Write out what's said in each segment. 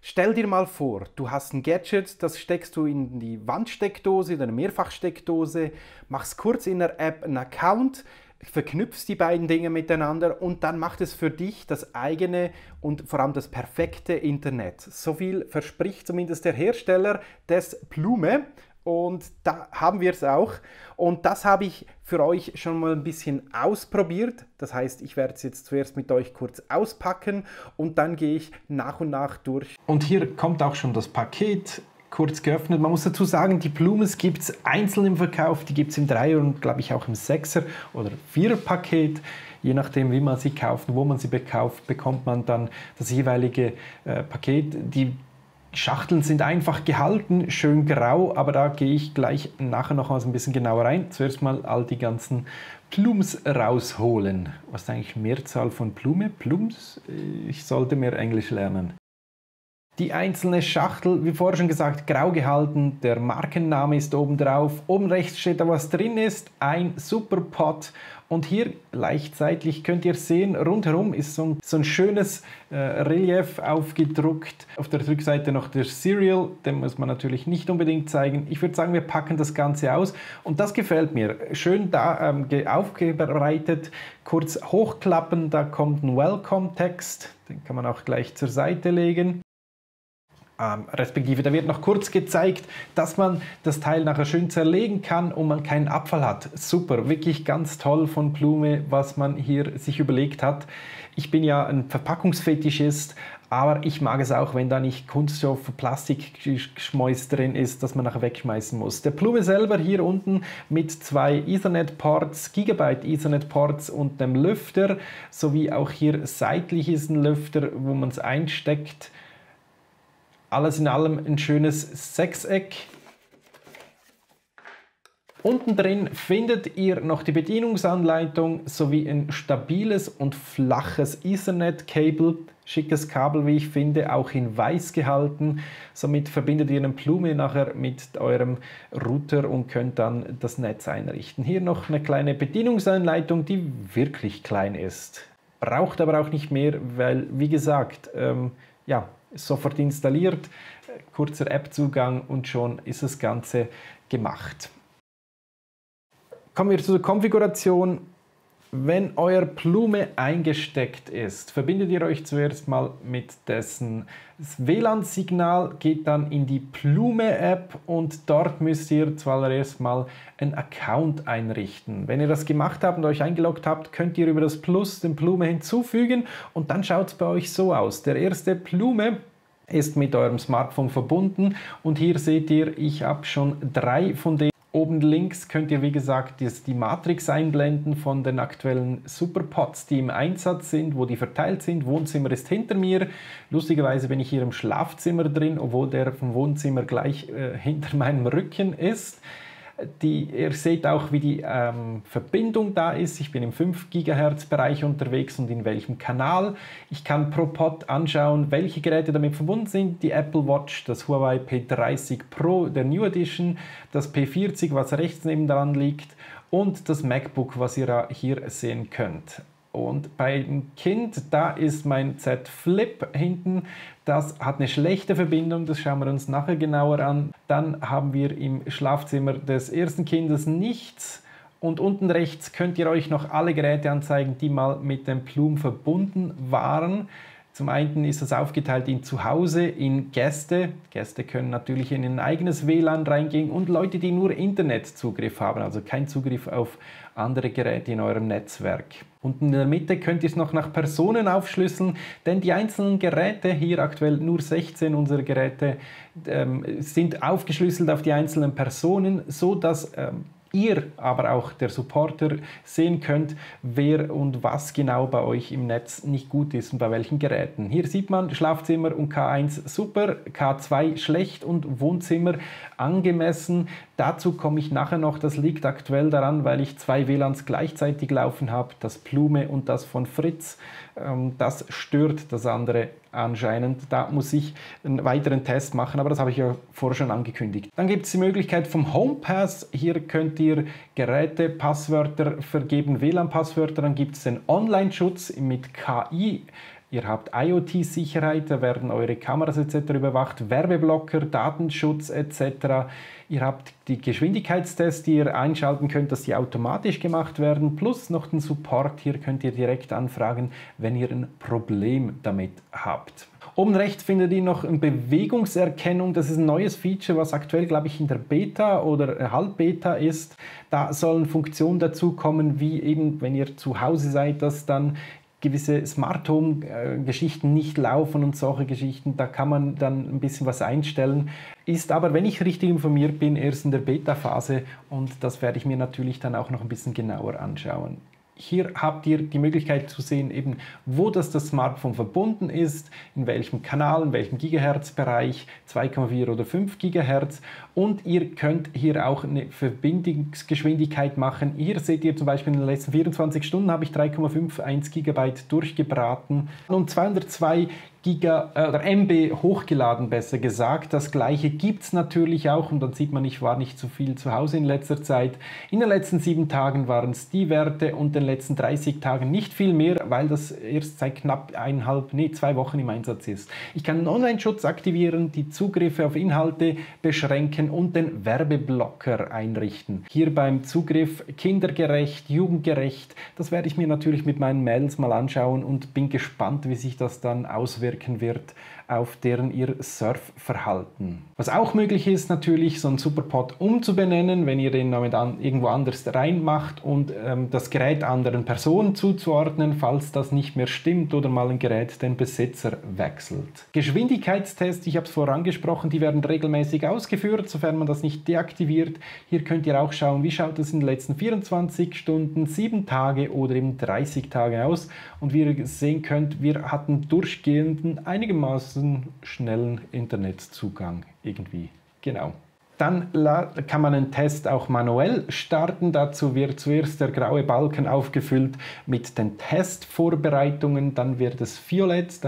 Stell dir mal vor, du hast ein Gadget, das steckst du in die Wandsteckdose oder eine Mehrfachsteckdose, machst kurz in der App einen Account, verknüpfst die beiden Dinge miteinander und dann macht es für dich das eigene und vor allem das perfekte Internet. So viel verspricht zumindest der Hersteller des Plume. Und da haben wir es auch. Und das habe ich für euch schon mal ein bisschen ausprobiert. Das heißt, ich werde es jetzt zuerst mit euch kurz auspacken und dann gehe ich nach und nach durch. Und hier kommt auch schon das Paket, kurz geöffnet. Man muss dazu sagen, die Plumes gibt es einzeln im Verkauf. Die gibt es im 3er und glaube ich auch im 6er oder 4er Paket. Je nachdem, wie man sie kauft und wo man sie bekauft, bekommt man dann das jeweilige Paket. Die Schachteln sind einfach gehalten, schön grau, aber da gehe ich gleich nachher nochmals ein bisschen genauer rein. Zuerst mal all die ganzen Plums rausholen. Was ist eigentlich Mehrzahl von Plume? Plums? Ich sollte mehr Englisch lernen. Die einzelne Schachtel, wie vorher schon gesagt, grau gehalten, der Markenname ist oben drauf. Oben rechts steht da, was drin ist, ein SuperPod. Und hier gleichzeitig könnt ihr sehen, rundherum ist so ein schönes Relief aufgedruckt. Auf der Rückseite noch der Serial, den muss man natürlich nicht unbedingt zeigen. Ich würde sagen, wir packen das Ganze aus und das gefällt mir. Schön da aufgebreitet, kurz hochklappen, da kommt ein Welcome-Text, den kann man auch gleich zur Seite legen. Respektive, da wird noch kurz gezeigt, dass man das Teil nachher schön zerlegen kann und man keinen Abfall hat. Super, wirklich ganz toll von Plume, was man hier sich überlegt hat. Ich bin ja ein Verpackungsfetischist, aber ich mag es auch, wenn da nicht Kunststoff, Plastikgeschmäus drin ist, dass man nachher wegschmeißen muss. Der Plume selber hier unten mit zwei Ethernet-Ports, Gigabyte Ethernet-Ports und einem Lüfter, sowie auch hier seitlich ist ein Lüfter, wo man es einsteckt. Alles in allem ein schönes Sechseck. Unten drin findet ihr noch die Bedienungsanleitung sowie ein stabiles und flaches Ethernet-Kabel. Schickes Kabel, wie ich finde, auch in weiß gehalten. Somit verbindet ihr eine Plume nachher mit eurem Router und könnt dann das Netz einrichten. Hier noch eine kleine Bedienungsanleitung, die wirklich klein ist. Braucht aber auch nicht mehr, weil, wie gesagt, ja, sofort installiert, kurzer App-Zugang und schon ist das Ganze gemacht. Kommen wir zur Konfiguration. Wenn euer Plume eingesteckt ist, verbindet ihr euch zuerst mal mit dessen WLAN-Signal, geht dann in die Plume-App und dort müsst ihr zuallererst mal einen Account einrichten. Wenn ihr das gemacht habt und euch eingeloggt habt, könnt ihr über das Plus den Plume hinzufügen und dann schaut es bei euch so aus. Der erste Plume ist mit eurem Smartphone verbunden und hier seht ihr, ich habe schon drei von denen. Oben links könnt ihr, wie gesagt, die Matrix einblenden von den aktuellen SuperPods, die im Einsatz sind, wo die verteilt sind. Wohnzimmer ist hinter mir. Lustigerweise bin ich hier im Schlafzimmer drin, obwohl der vom Wohnzimmer gleich hinter meinem Rücken ist. Ihr seht auch, wie die Verbindung da ist. Ich bin im 5 GHz Bereich unterwegs und in welchem Kanal. Ich kann pro Pod anschauen, welche Geräte damit verbunden sind. Die Apple Watch, das Huawei P30 Pro, der New Edition, das P40, was rechts nebendran liegt und das MacBook, was ihr hier sehen könnt. Und beim Kind, da ist mein Z-Flip hinten, das hat eine schlechte Verbindung, das schauen wir uns nachher genauer an. Dann haben wir im Schlafzimmer des ersten Kindes nichts und unten rechts könnt ihr euch noch alle Geräte anzeigen, die mal mit dem Plume verbunden waren. Zum einen ist das aufgeteilt in Zuhause, in Gäste. Gäste können natürlich in ein eigenes WLAN reingehen und Leute, die nur Internetzugriff haben, also keinen Zugriff auf andere Geräte in eurem Netzwerk. Und in der Mitte könnt ihr es noch nach Personen aufschlüsseln, denn die einzelnen Geräte, hier aktuell nur 16 unserer Geräte, sind aufgeschlüsselt auf die einzelnen Personen, sodass ihr, aber auch der Supporter, sehen könnt, wer und was genau bei euch im Netz nicht gut ist und bei welchen Geräten. Hier sieht man Schlafzimmer und K1 super, K2 schlecht und Wohnzimmer angemessen. Dazu komme ich nachher noch, das liegt aktuell daran, weil ich zwei WLANs gleichzeitig laufen habe, das Plume und das von Fritz. Das stört das andere anscheinend. Da muss ich einen weiteren Test machen, aber das habe ich ja vorher schon angekündigt. Dann gibt es die Möglichkeit vom Home Pass. Hier könnt ihr Geräte, Passwörter vergeben, WLAN-Passwörter. Dann gibt es den Online-Schutz mit KI. Ihr habt IoT-Sicherheit, da werden eure Kameras etc. überwacht, Werbeblocker, Datenschutz etc. Ihr habt die Geschwindigkeitstests, die ihr einschalten könnt, dass die automatisch gemacht werden, plus noch den Support. Hier könnt ihr direkt anfragen, wenn ihr ein Problem damit habt. Oben rechts findet ihr noch eine Bewegungserkennung. Das ist ein neues Feature, was aktuell, glaube ich, in der Beta oder Halbbeta ist. Da sollen Funktionen dazu kommen, wie eben, wenn ihr zu Hause seid, dass dann gewisse Smart Home Geschichten nicht laufen und solche Geschichten, da kann man dann ein bisschen was einstellen. Ist aber, wenn ich richtig informiert bin, erst in der Beta-Phase und das werde ich mir natürlich dann auch noch ein bisschen genauer anschauen. Hier habt ihr die Möglichkeit zu sehen, eben, wo das Smartphone verbunden ist, in welchem Kanal, in welchem Gigahertz-Bereich, 2,4 oder 5 Gigahertz. Und ihr könnt hier auch eine Verbindungsgeschwindigkeit machen. Hier seht ihr zum Beispiel, in den letzten 24 Stunden habe ich 3,51 Gigabyte durchgebraten und 202 MB hochgeladen, besser gesagt. Das gleiche gibt es natürlich auch und dann sieht man, ich war nicht so viel zu Hause in letzter Zeit. In den letzten 7 Tagen waren es die Werte und in den letzten 30 Tagen nicht viel mehr, weil das erst seit knapp 2 Wochen im Einsatz ist. Ich kann einen Online-Schutz aktivieren, die Zugriffe auf Inhalte beschränken und den Werbeblocker einrichten. Hier beim Zugriff kindergerecht, jugendgerecht, das werde ich mir natürlich mit meinen Mails mal anschauen und bin gespannt, wie sich das dann auswirkt wird auf deren ihr Surfverhalten. Was auch möglich ist, natürlich so einen SuperPod umzubenennen, wenn ihr den irgendwo anders reinmacht und das Gerät anderen Personen zuzuordnen, falls das nicht mehr stimmt oder mal ein Gerät den Besitzer wechselt. Geschwindigkeitstests, ich habe es vorhin angesprochen, die werden regelmäßig ausgeführt, sofern man das nicht deaktiviert. Hier könnt ihr auch schauen, wie schaut es in den letzten 24 Stunden, 7 Tage oder eben 30 Tage aus. Und wie ihr sehen könnt, wir hatten durchgehend einigermaßen schnellen Internetzugang irgendwie. Genau. Dann kann man einen Test auch manuell starten. Dazu wird zuerst der graue Balken aufgefüllt mit den Testvorbereitungen, dann wird es violett,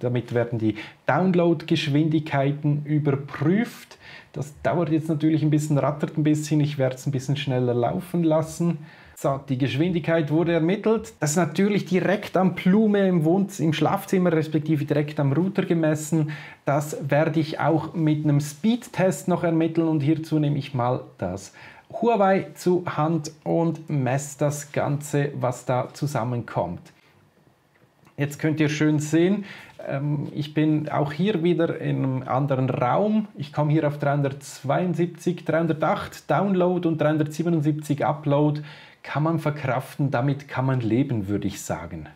damit werden die Download-Geschwindigkeiten überprüft. Das dauert jetzt natürlich ein bisschen, rattert ein bisschen, ich werde es ein bisschen schneller laufen lassen. So, die Geschwindigkeit wurde ermittelt. Das ist natürlich direkt am Plume im Schlafzimmer, respektive direkt am Router gemessen. Das werde ich auch mit einem Speedtest noch ermitteln und hierzu nehme ich mal das Huawei zu Hand und messe das Ganze, was da zusammenkommt. Jetzt könnt ihr schön sehen, ich bin auch hier wieder in einem anderen Raum. Ich komme hier auf 372, 308 Download und 377 Upload. Kann man verkraften, damit kann man leben, würde ich sagen.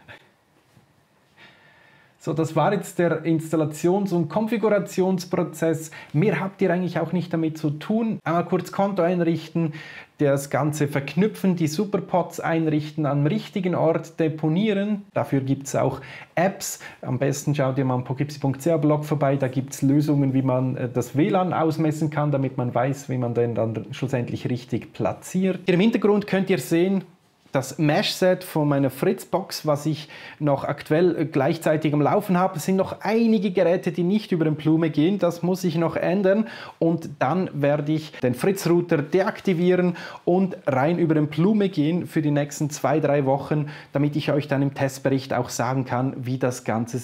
So, das war jetzt der Installations- und Konfigurationsprozess. Mehr habt ihr eigentlich auch nicht damit zu tun. Einmal kurz Konto einrichten, das Ganze verknüpfen, die SuperPods einrichten, am richtigen Ort deponieren. Dafür gibt es auch Apps. Am besten schaut ihr mal am pokipsie.ch Blog vorbei. Da gibt es Lösungen, wie man das WLAN ausmessen kann, damit man weiß, wie man den dann schlussendlich richtig platziert. Hier im Hintergrund könnt ihr sehen, das Mesh-Set von meiner Fritz-Box, was ich noch aktuell gleichzeitig am Laufen habe. Es sind noch einige Geräte, die nicht über den Plume gehen. Das muss ich noch ändern. Und dann werde ich den Fritz-Router deaktivieren und rein über den Plume gehen für die nächsten 2-3 Wochen, damit ich euch dann im Testbericht auch sagen kann, wie das Ganze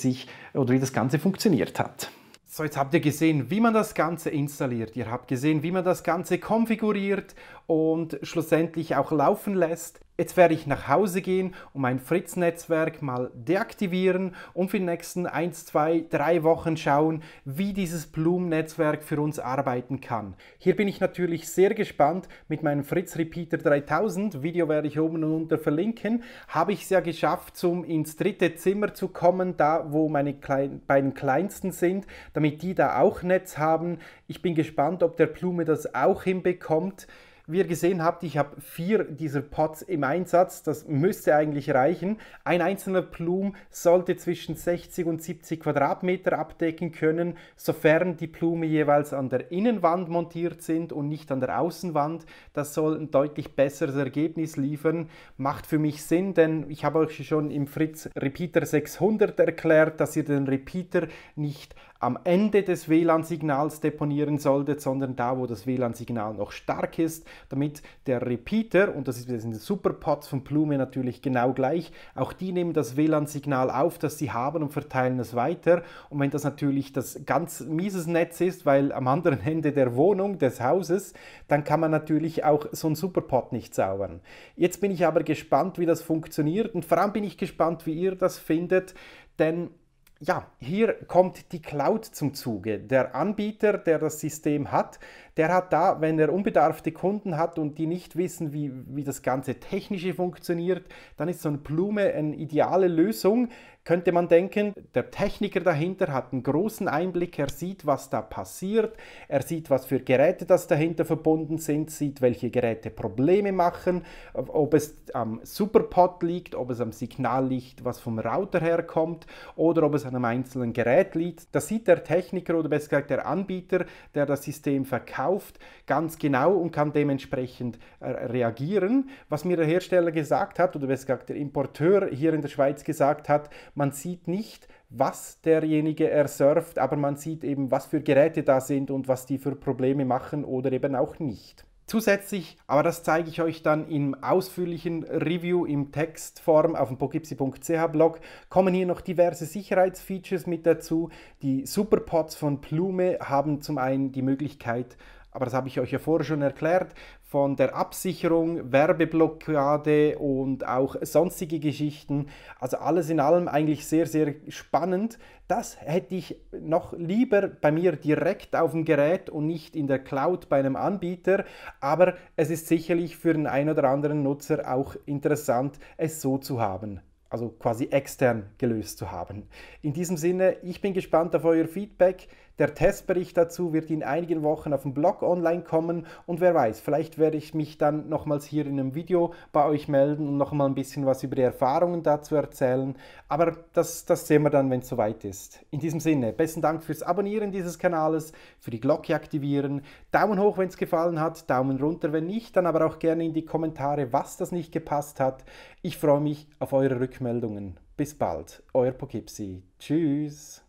funktioniert hat. So, jetzt habt ihr gesehen, wie man das Ganze installiert. Ihr habt gesehen, wie man das Ganze konfiguriert und schlussendlich auch laufen lässt. Jetzt werde ich nach Hause gehen und mein Fritz-Netzwerk mal deaktivieren und für die nächsten 1, 2, 3 Wochen schauen, wie dieses Plume-Netzwerk für uns arbeiten kann. Hier bin ich natürlich sehr gespannt mit meinem Fritz Repeater 3000. Video werde ich oben und unten verlinken. Habe ich es ja geschafft, ins dritte Zimmer zu kommen, da wo meine beiden Kleinsten sind, damit die da auch Netz haben. Ich bin gespannt, ob der Plume das auch hinbekommt. Wie ihr gesehen habt, ich habe 4 dieser Pods im Einsatz, das müsste eigentlich reichen. Ein einzelner Plume sollte zwischen 60 und 70 Quadratmeter abdecken können, sofern die Plume jeweils an der Innenwand montiert sind und nicht an der Außenwand. Das soll ein deutlich besseres Ergebnis liefern. Macht für mich Sinn, denn ich habe euch schon im Fritz Repeater 600 erklärt, dass ihr den Repeater nicht am Ende des WLAN-Signals deponieren solltet, sondern da, wo das WLAN-Signal noch stark ist, damit der Repeater, und das ist in den SuperPods von Plume natürlich genau gleich, auch die nehmen das WLAN-Signal auf, das sie haben und verteilen es weiter. Und wenn das natürlich das ganz mieses Netz ist, weil am anderen Ende der Wohnung, des Hauses, dann kann man natürlich auch so ein SuperPod nicht zaubern. Jetzt bin ich aber gespannt, wie das funktioniert, und vor allem bin ich gespannt, wie ihr das findet, denn ja, hier kommt die Cloud zum Zuge. Der Anbieter, der das System hat, der hat da, wenn er unbedarfte Kunden hat und die nicht wissen, wie das ganze Technische funktioniert, dann ist so eine Plume eine ideale Lösung, könnte man denken. Der Techniker dahinter hat einen großen Einblick, er sieht, was da passiert, er sieht, was für Geräte das dahinter verbunden sind, sieht, welche Geräte Probleme machen, ob es am SuperPod liegt, ob es am Signal liegt, was vom Router herkommt, oder ob es an einem einzelnen Gerät liegt. Das sieht der Techniker oder besser gesagt der Anbieter, der das System verkauft, ganz genau und kann dementsprechend reagieren. Was mir der Hersteller gesagt hat oder besser gesagt der Importeur hier in der Schweiz gesagt hat, man sieht nicht, was derjenige surft, aber man sieht eben, was für Geräte da sind und was die für Probleme machen oder eben auch nicht. Zusätzlich, aber das zeige ich euch dann im ausführlichen Review im Textform auf dem pokipsie.ch Blog, kommen hier noch diverse Sicherheitsfeatures mit dazu. Die SuperPods von Plume haben zum einen die Möglichkeit, aber das habe ich euch ja vorher schon erklärt, von der Absicherung, Werbeblockade und auch sonstige Geschichten. Also alles in allem eigentlich sehr, sehr spannend. Das hätte ich noch lieber bei mir direkt auf dem Gerät und nicht in der Cloud bei einem Anbieter. Aber es ist sicherlich für den einen oder anderen Nutzer auch interessant, es so zu haben. Also quasi extern gelöst zu haben. In diesem Sinne, ich bin gespannt auf euer Feedback. Der Testbericht dazu wird in einigen Wochen auf dem Blog online kommen und wer weiß, vielleicht werde ich mich dann nochmals hier in einem Video bei euch melden und nochmal ein bisschen was über die Erfahrungen dazu erzählen. Aber das sehen wir dann, wenn es soweit ist. In diesem Sinne, besten Dank fürs Abonnieren dieses Kanals, für die Glocke aktivieren, Daumen hoch, wenn es gefallen hat, Daumen runter, wenn nicht, dann aber auch gerne in die Kommentare, was das nicht gepasst hat. Ich freue mich auf eure Rückmeldungen. Bis bald, euer Pokipsie. Tschüss.